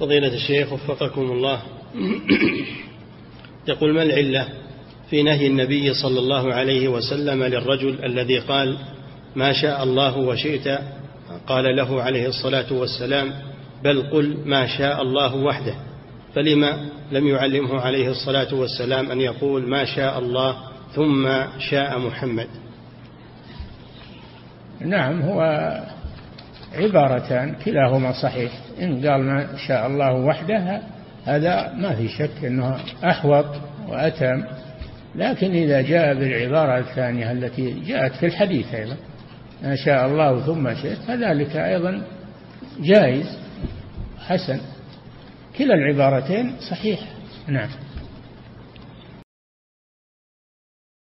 فضيلة الشيخ وفقكم الله، يقول: ما العلة في نهي النبي صلى الله عليه وسلم للرجل الذي قال: ما شاء الله وشئت؟ قال له عليه الصلاة والسلام: بل قل ما شاء الله وحده. فلما لم يعلمه عليه الصلاة والسلام أن يقول ما شاء الله ثم شاء محمد؟ نعم، هو عبارتان كلاهما صحيح. إن قال ما شاء الله وحده هذا ما في شك أنه أحوط وأتم، لكن إذا جاء بالعبارة الثانية التي جاءت في الحديث أيضا ما شاء الله ثم شئت، فذلك أيضا جائز حسن. كلا العبارتين صحيح. نعم.